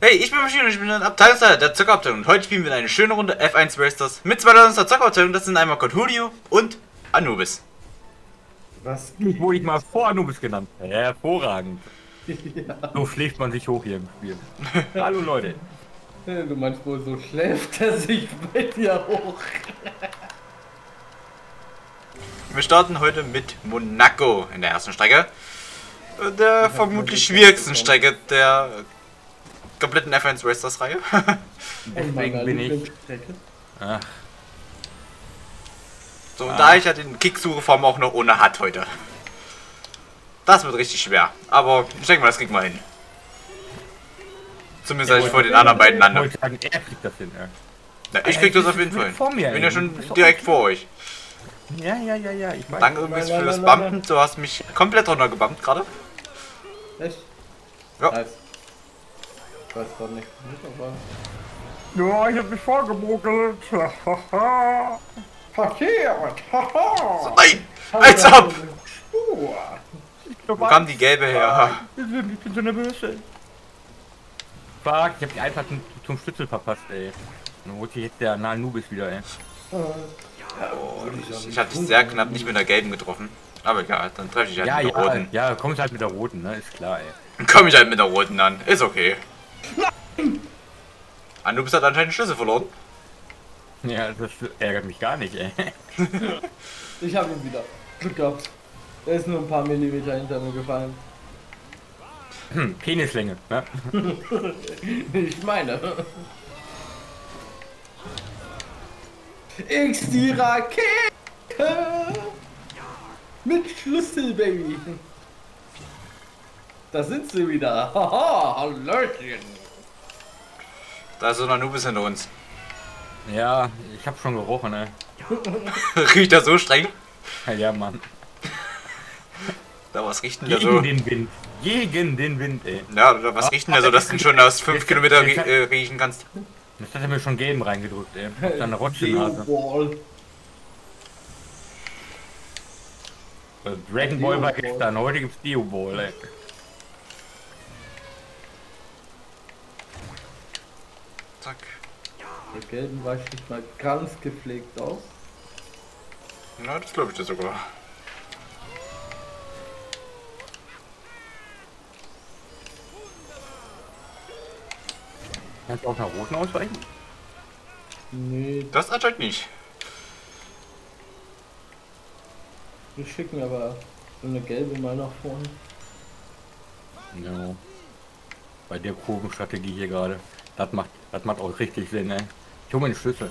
Hey, ich bin Maschine und ich bin ein Abteilungsleiter der Zockerabteilung und heute spielen wir eine schöne Runde F1 Racers mit zwei Leuten aus der Zockerabteilung. Das sind einmal Conhulio und Anubis. Was? Wurde ich mal vor Anubis genannt. Hervorragend. Ja. So schläft man sich hoch hier im Spiel. Hallo Leute. Du meinst wohl, so schläft er sich bei dir hoch. Wir starten heute mit Monaco in der ersten Strecke. Der vermutlich schwierigsten Strecke der kompletten F1 Racers Reihe. Deswegen bin ich. Ach. So, und da ich ja den Kick-Suche-Form auch noch ohne hat heute. Das wird richtig schwer, aber ich denke mal, das kriegt man hin. Zumindest als ich vor den anderen beiden lande. Ich wollte sagen, er kriegt das hin, ja. Na, ich krieg das auf jeden Fall hin. Ich bin ja schon direkt vor euch. Ja, ich weiß. Danke übrigens für das Bumpen, du hast mich komplett runtergebumpt gerade. Echt? Ja. Nice. Ich weiß gerade nicht. Ja, ich hab mich vorgebogelt. Haha. Verkehrt. Haha. Nein! Als ob! Wo kam die gelbe her? Ich bin so nervös. Fuck, ich hab die einfach zum Schlüssel verpasst, ey. Dann holt sich jetzt der Anubis wieder, ey. Oh, ich hab dich sehr knapp nicht mit der gelben getroffen. Aber egal, dann treffe ich halt mit der roten. Ja, komm ich halt mit der roten, ne? Ist klar, ey. Komm ich halt mit der roten an. Ist okay. Anubis hat anscheinend den Schlüssel verloren. Ja, das ärgert mich gar nicht, ey. Ich hab ihn wieder. Glück gehabt. Er ist nur ein paar Millimeter hinter mir gefallen. Hm, Penislänge, ne? Ich meine. X die Rakete! Mit Schlüssel, Baby! Da sind sie wieder! Haha, Hallöchen! Da ist so ein Anubis hinter uns. Ja, ich hab schon gerochen, ne? Riecht er so streng? Ja, Mann. Da was riecht denn der so? Gegen den Wind. Gegen den Wind, ey. Ja, da was riecht denn der so, dass du schon aus 5 Kilometern riechen kannst? Das hat er mir schon gelben reingedrückt, ey. Deine Rotschnase. Dragon Ball war gestern, heute gibt's Dio Ball, ey. Zack. Der gelben war nicht mal ganz gepflegt aus. Na, das glaube ich dir sogar. Kannst du auch nach roten ausweichen? Nee. Das anscheinend nicht. Wir schicken aber so eine gelbe mal nach vorne. Ja. Bei der Kurvenstrategie hier gerade. Das macht auch richtig Sinn, ey. Ich hol mir den Schlüssel.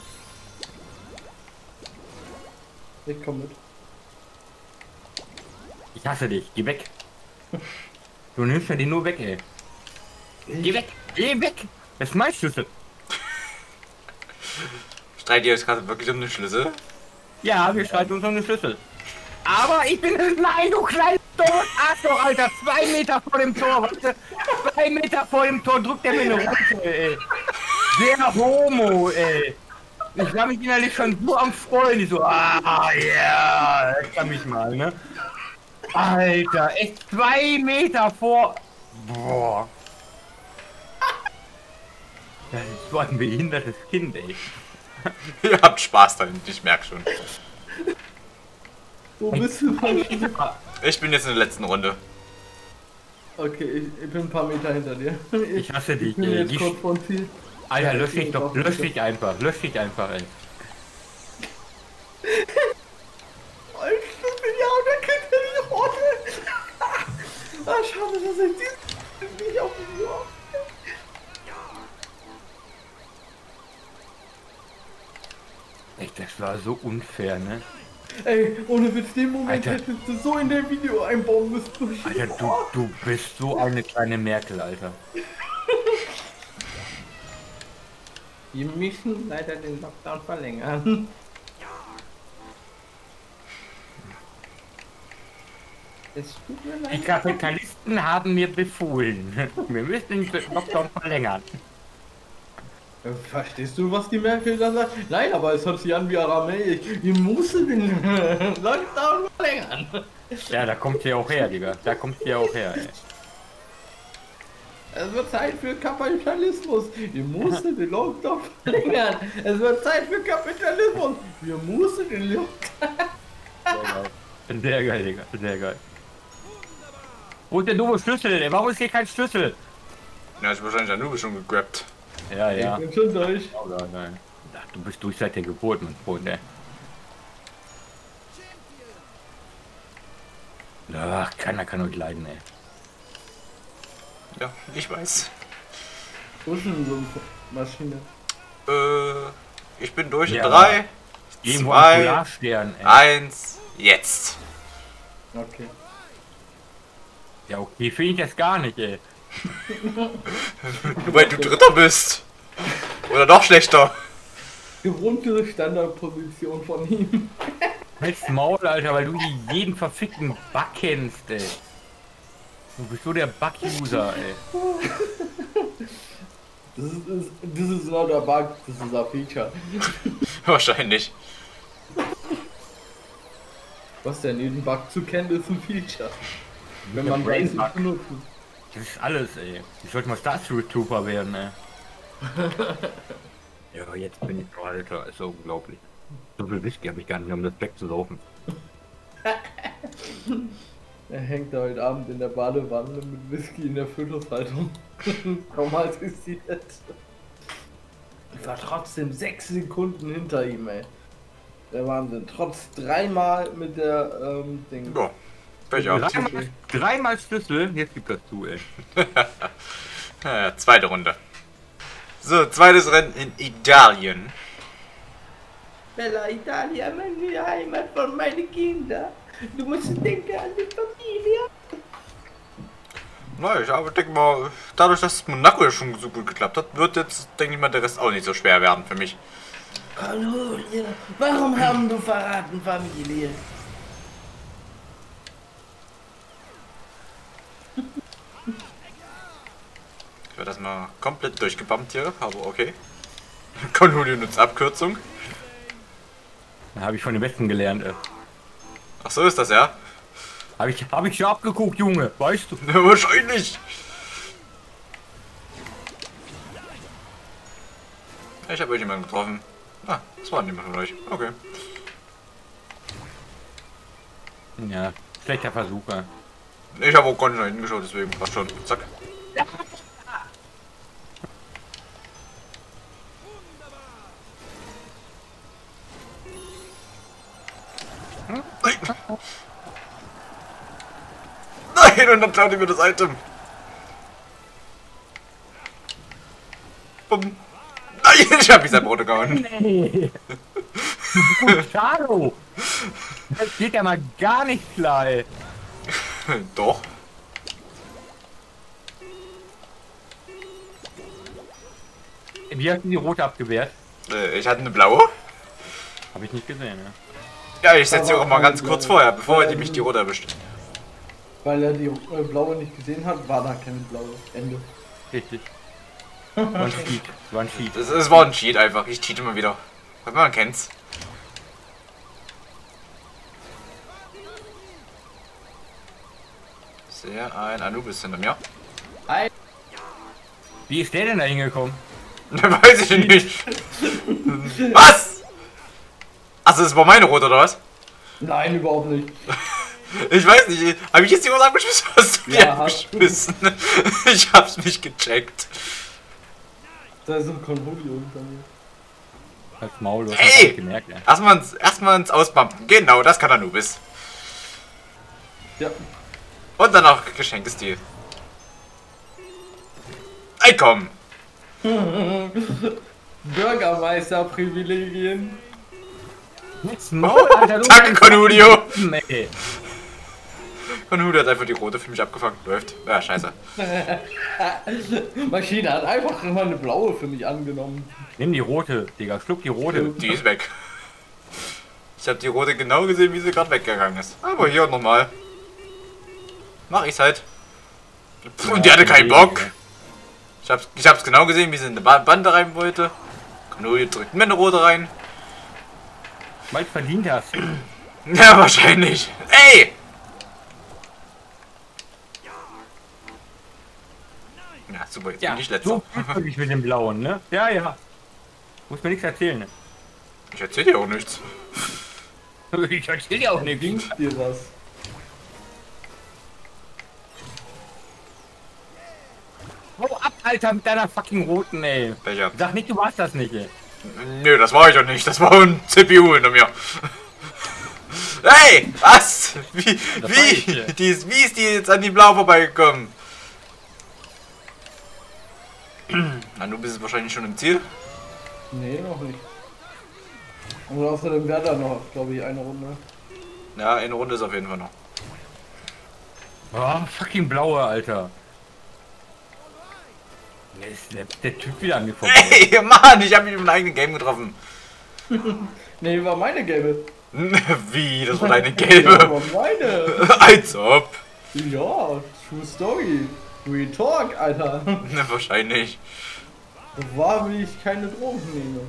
Ich komm mit. Ich hasse dich. Geh weg. Du nimmst ja die nur weg, ey. Geh weg. Geh weg. Das ist mein Schlüssel. Streitet ihr euch gerade wirklich um den Schlüssel? Ja, wir streiten uns um den Schlüssel. Aber ich bin... Nein, du kleines Tor! Arschloch, Alter! 2 Meter vor dem Tor, warte! 2 Meter vor dem Tor drückt er mir eine Rote, ey! Der Homo, ey! Ich war mich innerlich schon so am Freuen, ich so... Ah, ja! Yeah, kann mich mal, ne? Alter, echt 2 Meter vor... Boah! Das ist so ein behindertes Kind, ey. Ihr habt Spaß damit, ich merk schon. Wo bist du? Ich bin jetzt in der letzten Runde. Okay, ich bin ein paar Meter hinter dir. Ich hasse dich. Ich bin jetzt kurz vorm Ziel. Alter, lösch dich doch, lösch dich einfach, ey. Ein Schlüssel, ja, und dann kriegt er die Rote. Ah, schade, dass ich diesen nicht auf dem Ohr. Echt, das war so unfair, ne? Ey, ohne Witz, den Moment Alter, hättest du so in der Video einbauen müssen. Alter, du bist so eine kleine Merkel, Alter. Wir müssen leider den Lockdown verlängern. Es tut mir leid. Die Kapitalisten haben mir befohlen. Wir müssen den Lockdown verlängern. Verstehst du, was die Merkel da sagt? Nein, aber es hört sich an wie Aramäisch. Wir müssen den Lockdown verlängern. Ja, da kommt sie auch her, Digga. Da kommt sie auch her, ey. Es wird Zeit für Kapitalismus. Wir müssen den Lockdown verringern. Es wird Zeit für Kapitalismus. Wir müssen den Lockdown. Sehr geil, Digga. Sehr geil. Wo ist der dumme Schlüssel? Ey? Warum ist hier kein Schlüssel? Na, ich bin wahrscheinlich Anubis schon gegrabt. Ja, ja. Ich bin schon durch. Oh, nein. Ach, du bist durch seit der Geburt, mein Freund, ey. Ach, keiner kann euch leiden, ey. Ja, ich weiß. Wo ist denn so eine Maschine? Ich bin durch in 3, 2, 1, jetzt. Okay. Ja, okay, finde ich das gar nicht, ey. Nur weil du Dritter bist. Oder doch schlechter. Gewohnte Standardposition von ihm. Halt's Maul, Alter, weil du die jeden verfickten Bug kennst, ey. Du bist so der Bug-User, ey. Das ist not a bug, das ist ein Feature. Wahrscheinlich. Was denn? Jeden Bug zu kennen ist ein Feature. Wenn man weiß, nicht benutzt. Das ist alles, ey. Ich sollte mal Star Trooper werden, ey. Ja, jetzt bin ich, Alter, ist so unglaublich. So viel Whisky habe ich gar nicht mehr, um das wegzulaufen. Er hängt da heute Abend in der Badewanne mit Whisky in der Fötushaltung. Traumatisiert. Ich war trotzdem 6 Sekunden hinter ihm, ey. Der Wahnsinn. Trotz 3-mal mit der Ding. Ja, Pech auf. 3-mal Schlüssel, jetzt gibt das zu, ey. Ja, zweite Runde. So, zweites Rennen in Italien. Bella Italia, meine Heimat für meine Kinder. Du musst denken an die Familie. Na, ich aber denke mal, dadurch, dass Monaco ja schon so gut geklappt hat, wird jetzt, denke ich mal, der Rest auch nicht so schwer werden für mich. Conhulio, warum haben du verraten, Familie? Ich werde das mal komplett durchgebammt hier, aber okay. Conhulio nutzt Abkürzung. Habe ich von den Besten gelernt. Ey. Ach so ist das, ja? Hab ich ja abgeguckt, Junge. Weißt du? Ja, wahrscheinlich. Ich habe euch jemanden getroffen. Ah, das war niemand von euch. Okay. Ja, schlechter Versuch. Ey. Ich habe auch gar nicht nach hinten geschaut, deswegen passt schon. Zack. Ja. Nein, und dann klaut ihr mir das Item. Bumm. Nein, ich hab mich sein Brot gehauen. Nee. Schade. Das geht ja mal gar nicht klar, ey. Doch. Wie hast du die rote abgewehrt? Ich hatte eine blaue. Hab ich nicht gesehen, ja. Ja, ich setze auch mal ganz kurz vorher, bevor er mich die rote erwischt. Weil er die blaue nicht gesehen hat, war da keine blaue. Ende. Richtig. War ein Cheat. Es war ein Cheat einfach. Ich cheat immer wieder. Man kennt's. Sehr ein Anubis hinter mir. Hi. Wie ist der denn da hingekommen? Weiß ich nicht. Was? Also das war meine rote, oder was? Nein, überhaupt nicht. Ich weiß nicht, habe ich jetzt die rote abgeschmissen? Hast du die abgeschmissen? Ich hab's nicht gecheckt. Da ist ein Conhulio unter mir. Halt's Maul, du hast das nicht gemerkt, ey. Erstmal ins Auspumpen. Genau, das kann Anubis. Ja. Und dann auch geschenktes Stil. Ey, komm! Bürgermeisterprivilegien. Maul, Alter, danke, Conhulio! Nee. Conhulio hat einfach die rote für mich abgefangen. Läuft. Ja, scheiße. Maschine hat einfach immer eine blaue für mich angenommen. Nimm die rote, Digga. Schluck die rote. Die ist weg. Ich habe die rote genau gesehen, wie sie gerade weggegangen ist. Aber hier nochmal. Mach ich's halt. Pff, und die hatte keinen Bock. Ich hab's genau gesehen, wie sie in eine Bande rein wollte. Conhulio drückt mir eine rote rein. Weil du verdient hast. Ja, wahrscheinlich. Ey! Ja, super, jetzt bin ich letzter. So ich mit dem Blauen, ne? Ja, ja. Muss mir nichts erzählen, ne? Ich erzähl dir auch nichts. Ich erzähl dir auch nichts. Ging dir was? Hau ab, Alter, mit deiner fucking roten, ey. Welcher? Sag nicht, du warst das nicht, ey. Nö, das war ich doch nicht. Das war ein CPU hinter mir. Hey, was? Wie ist die jetzt an die Blau vorbeigekommen? Na, du bist wahrscheinlich schon im Ziel. Nee, noch nicht. Und außerdem wäre da noch, glaube ich, eine Runde. Ja, eine Runde ist auf jeden Fall noch. Oh, fucking Blaue, Alter. Der Typ wieder an mir vorbei. Ey, Mann, ich hab mich mit meinem eigenen Game getroffen. Nee, war meine gelbe. Wie? Das war deine gelbe? Ja, war meine. Als ob. Ja, true story. Real talk, Alter. Ne, wahrscheinlich. War, wie ich keine Drogen nehme.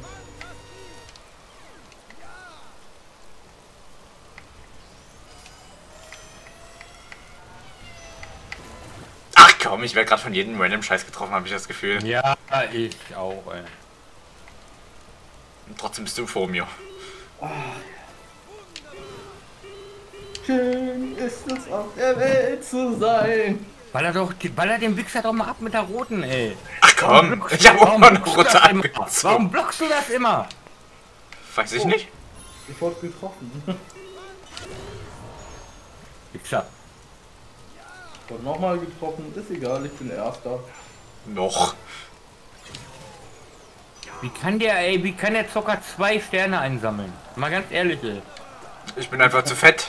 Komm, ich werde gerade von jedem random Scheiß getroffen, habe ich das Gefühl. Ja, ich auch, ey. Und trotzdem bist du vor mir. Ach. Schön ist es auf der Welt zu sein. Baller den Wichser doch mal ab mit der roten, ey. Ach komm, ich habe auch mal eine rote angezogen. Warum blockst du das immer? Weiß ich nicht. Ich wurde getroffen. Wichser. Nochmal getroffen, ist egal, ich bin Erster. Noch. Wie kann der, ey, wie kann der Zocker 2 Sterne einsammeln? Mal ganz ehrlich, ey. Ich bin einfach zu fett.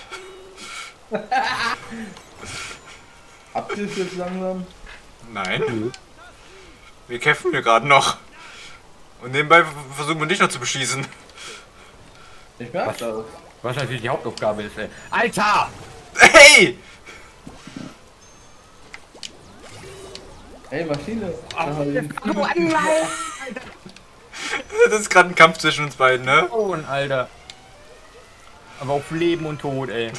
Habt ihr es jetzt langsam? Nein. Wir kämpfen hier gerade noch. Und nebenbei versuchen wir dich noch zu beschießen. Ich merke das. Was natürlich die Hauptaufgabe ist, ey. Alter! Hey! Ey, Maschine! Das ist gerade ein Kampf zwischen uns beiden, ne? Oh, Alter. Aber auf Leben und Tod, ey.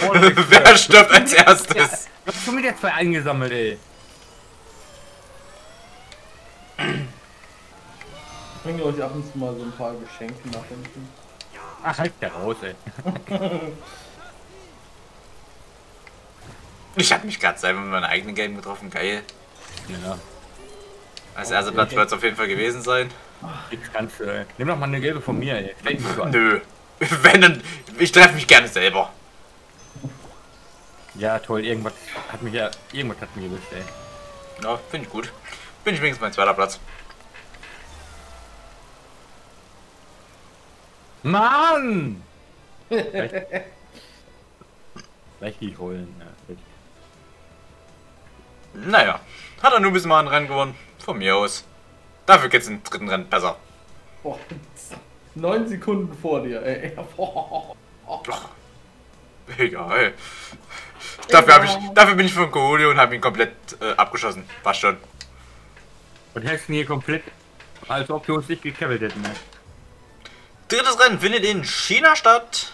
Wer stirbt als erstes? Du hast schon wieder zwei eingesammelt, ey. Ich bringe euch ab und zu mal so ein paar Geschenke nach hinten. Ach, halt da raus, ey. Ich hab mich gerade selber mit meinem eigenen Game getroffen, geil. Ja. Als erster Platz wird es auf jeden Fall gewesen sein. Ich kann's, ey. Nimm doch mal eine gelbe von mir, ey. Nö. Wenn dann. Ich treffe mich gerne selber. Ja, toll. Irgendwas hat mich gewischt, ey. Ja, finde ich gut. Bin ich wenigstens mein zweiter Platz. Mann! Vielleicht die holen, ja. Naja, hat er nur bis mal ein Rennen gewonnen. Von mir aus. Dafür geht's im dritten Rennen besser. Boah, 9 Sekunden vor dir, ey. Boah. Doch. Egal. Dafür bin ich von Conhulio und habe ihn komplett abgeschossen. Passt schon. Und hältst ihn hier komplett, als ob wir uns nicht gecabbelt hätten, ne? Drittes Rennen findet in China statt.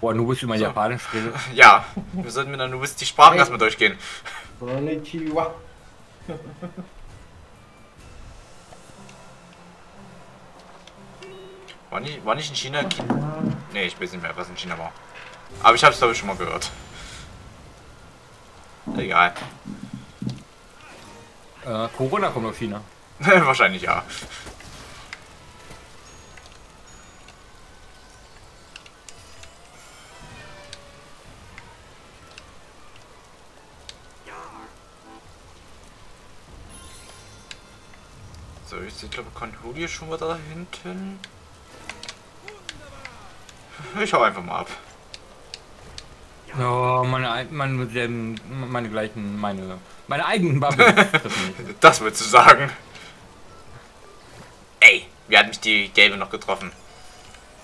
Boah, Anubis, wie man Japanisch redet. Ja, wir sollten mit Anubis die Sprachen erstmal durchgehen. Konnichiwa. War nicht in China? Ne, ich weiß nicht mehr, was in China war. Aber ich hab's, glaube ich, schon mal gehört. Egal. Corona kommt aus China. Wahrscheinlich, ja. Ich glaube, Conhulio schon mal da hinten. Ich hau einfach mal ab. Oh, meine eigenen Bubbles. Das würdest du sagen. Ey, wie hat mich die gelbe noch getroffen?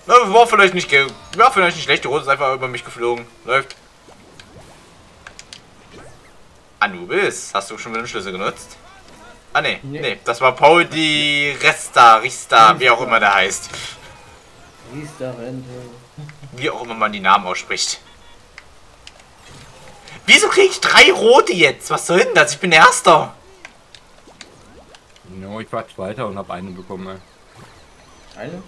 Na, war vielleicht nicht gelb. Ja, vielleicht nicht schlecht. Die rote ist einfach über mich geflogen. Läuft. Anubis, hast du schon wieder einen Schlüssel genutzt? Ah ne, nee, das war Paul die Rista, wie auch immer der heißt. Rista Rente. Wie auch immer man die Namen ausspricht. Wieso kriege ich 3 rote jetzt? Was soll denn das? Ich bin Erster. No, ich war Zweiter und habe eine bekommen, ey. Eine?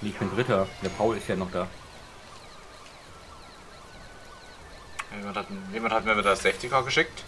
Ich bin Dritter. Der Paul ist ja noch da. Jemand hat mir wieder das 60er geschickt.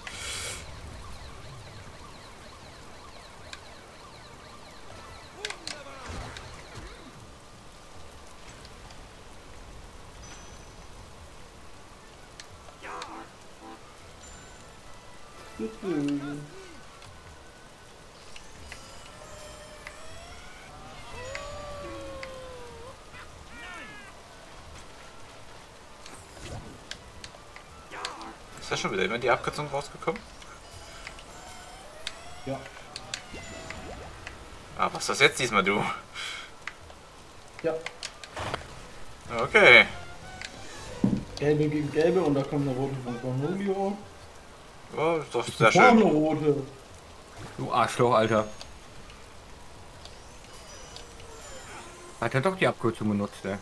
Ist ja schon wieder immer die Abkürzung rausgekommen? Ja. Ah, was ist das jetzt diesmal, du? Ja. Okay. Gelbe gegen Gelbe und da kommt eine rote von Conhulio. Oh, ist doch sehr schön. Rote. Du Arschloch, Alter. Hat er doch die Abkürzung benutzt, ey.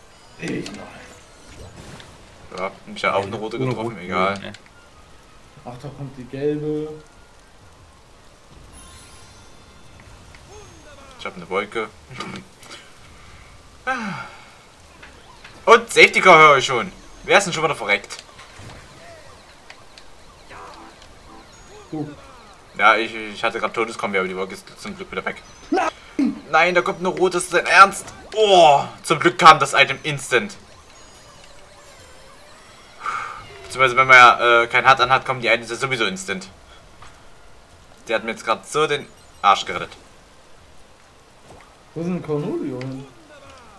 Ich nein. Ja, mich ja auch eine rote getroffen, egal. Nee. Ach, da kommt die gelbe. Ich hab eine Wolke. Und Safety Car höre ich schon. Wer ist denn schon wieder verreckt? Du. Ja, ich hatte gerade Todeskombi, aber die Wolke ist zum Glück wieder weg. Nein, da kommt eine rote, ist dein Ernst? Oh, zum Glück kam das Item instant. Beziehungsweise wenn man ja kein Hard anhat, kommen die Items ja sowieso instant. Der hat mir jetzt gerade so den Arsch gerettet. Wo ist denn Conhulio?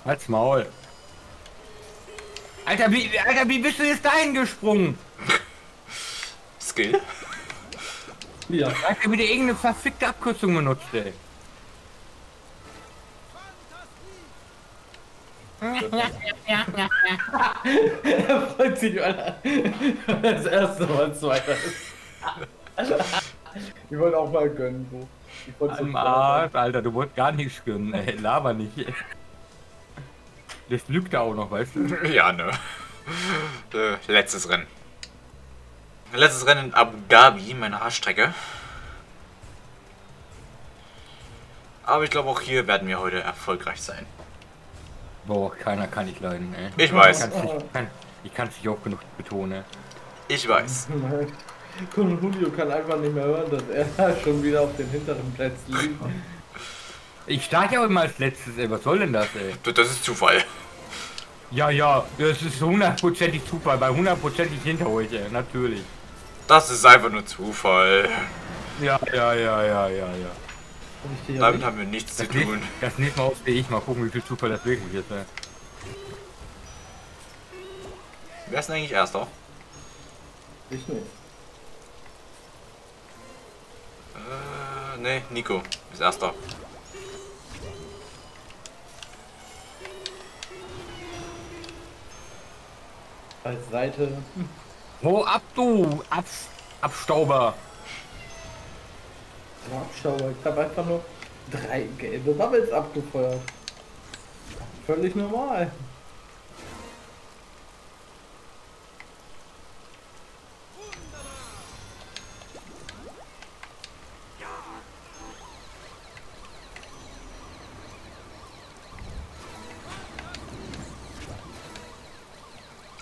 Halt's Maul. Alter, wie bist du jetzt dahin gesprungen? Skill? Ja. Alter, wieder irgendeine verfickte Abkürzung benutzt, ey. Er freut sich, Alter. Das erste Mal Zweiter ist. Ich wollte auch mal gönnen, Bro. Ich wollte so Arsch, Alter, du wolltest gar nichts gönnen, ey. Laber nicht, ey. Das lügt da auch noch, weißt du? Ja, ne. Letztes Rennen. Letztes Rennen in Abu Dhabi, meine Haarstrecke. Aber ich glaube, auch hier werden wir heute erfolgreich sein. Boah, keiner kann ich leiden, ey. Ich weiß. Ich kann es nicht oft genug betonen. Ich weiß. Conhulio kann einfach nicht mehr hören, dass er schon wieder auf den hinteren Plätzen liegt. Ich starte ja immer als letztes, ey. Was soll denn das, ey? Das ist Zufall. Ja, ja, das ist hundertprozentig Zufall, bei hundertprozentig hinter euch, ey. Natürlich. Das ist einfach nur Zufall. Ja. Damit haben wir nichts zu tun. Das nächste Mal aussehe ich mal gucken, wie viel Zufall das wirklich ist. Ey. Wer ist denn eigentlich Erster? Ich nicht. Ne, Nico ist Erster. Als Seite. Wo ab, du Abstauber! Abstauber, ich habe einfach nur 3 gelbe Bubbles abgefeuert. Völlig normal.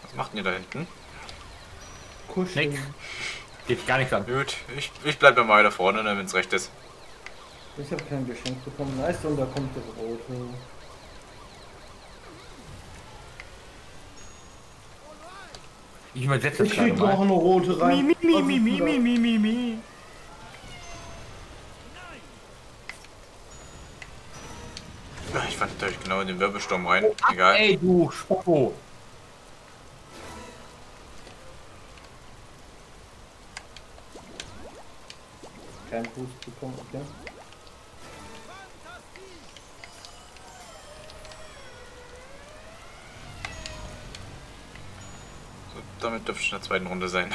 Was macht ihr da hinten? Kuscheln. Geht gar nichts an. Gut, ich bleib ja mal da vorne, wenn es recht ist. Ich habe kein Geschenk bekommen. Nice, und da kommt das Rote. Ich übersetze das. Ich krieg noch eine rote rein. Mi. Ich fand natürlich genau in den Wirbelsturm rein. Egal. Ey, du Spoko. Kein Boost bekommen, okay. So, damit dürfte ich in der zweiten Runde sein.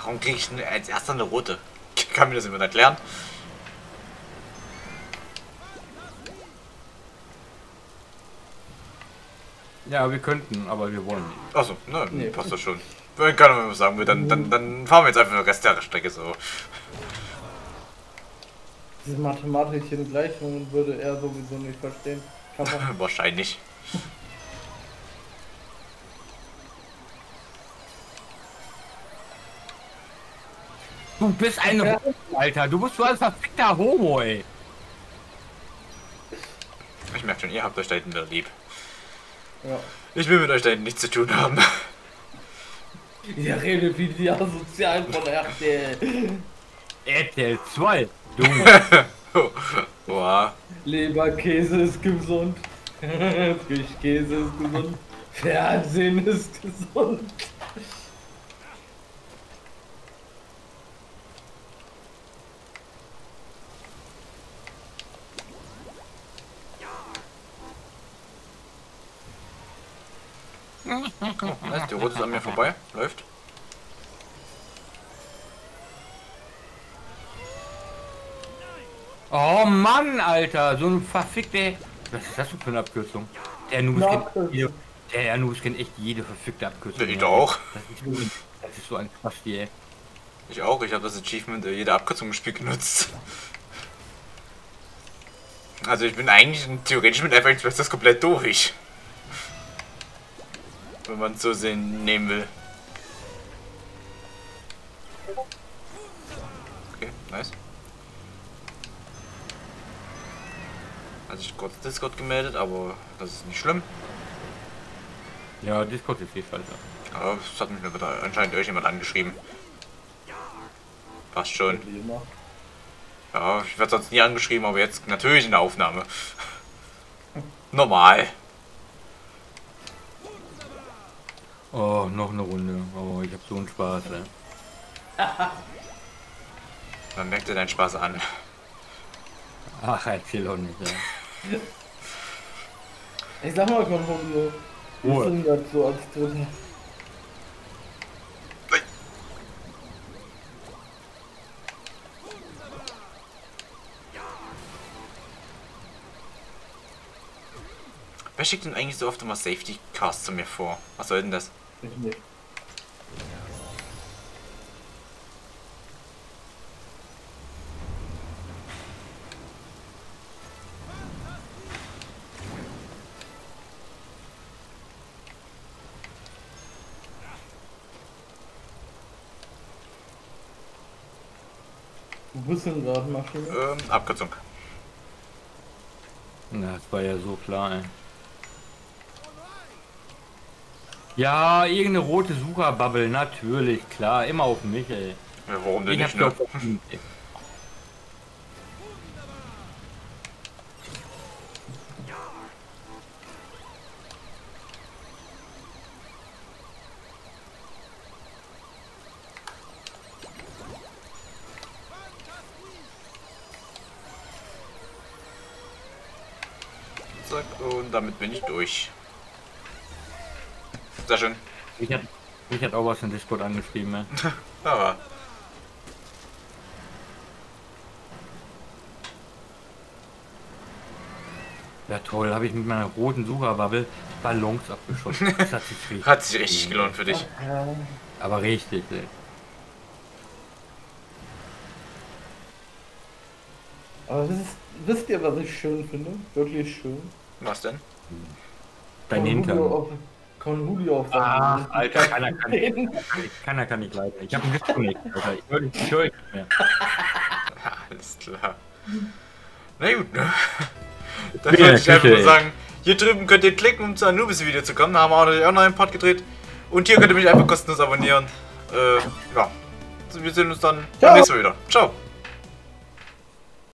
Warum kriege ich denn als Erster eine rote? kann mir das nicht erklären. Ja, wir könnten, aber wir wollen nicht. Achso, ne, nee, passt doch schon. Ich kann nur sagen, dann fahren wir jetzt einfach den Rest der Strecke so. Diese mathematische Gleichungen würde er sowieso nicht verstehen. Wahrscheinlich. Du bist ein Homo, Alter. Du bist so ein verfickter Homo, ey. Ich merke schon, ihr habt euch da hinten wieder lieb. Ja. Ich will mit euch da hinten nichts zu tun haben. Ihr redet wie die Asozialen von RTL. RTL 2. Junge. Boah. Leberkäse ist gesund. Frischkäse ist gesund. Fernsehen ist gesund. Nice, der Rote ist an mir vorbei, läuft. Oh Mann, Alter, so ein verfickte. Was ist das für eine Abkürzung? Der Anubis kennt jede, verfickte Abkürzung. Ich auch. Das ist so ein Quatsch, ey. Ich auch, ich habe das Achievement jeder Abkürzung im Spiel genutzt. Also ich bin eigentlich theoretisch mit F1 Racers komplett durch. Wenn man es so sehen nehmen will. Okay, nice. Hat sich kurz Discord gemeldet, aber das ist nicht schlimm. Ja, Discord ist viel falscher. Aber es hat mich wieder anscheinend irgendjemand angeschrieben. Passt schon. Ja, ich werde sonst nie angeschrieben, aber jetzt natürlich in der Aufnahme. Normal. Oh, noch eine Runde. Oh, ich hab so einen Spaß, ey. Man merkt dir deinen Spaß an. Ach, erzähl doch nicht, ey. Ich sag mal, Conhulio. Wir sind ja so als Dritter. Wer schickt denn eigentlich so oft immer Safety Cars zu mir vor? Was soll denn das? Ich nicht. Wo bist du denn gerade, Maschine? Abkürzung. Na, das war ja so klar, ey. Ja, irgendeine rote Sucherbubble, natürlich, klar, immer auf mich, ey. Ja, warum denn nicht, ne? Zack, und damit bin ich durch. Sehr schön. Ich hab auch was in Discord angeschrieben, ne? Aber. Ja toll, habe ich mit meiner roten Sucherbubble Ballons abgeschossen. Das hat sich richtig gelohnt für dich. Okay. Aber richtig, ey. Aber wisst ihr, was ich schön finde? Wirklich schön. Was denn? Dein Hintern. Conhulio auf seinem. Ach, Alter, keiner kann nicht leiden. Ich hab ein Disconnect, Alter. Ich höre nicht mehr. Alles klar. Na gut, ne? Dann würde ich einfach nur sagen, hier drüben könnt ihr klicken, um zu Anubis-Video zu kommen. Da haben wir auch noch einen Part gedreht. Und hier könnt ihr mich einfach kostenlos abonnieren. Ja. Wir sehen uns dann beim nächsten Mal wieder. Ciao.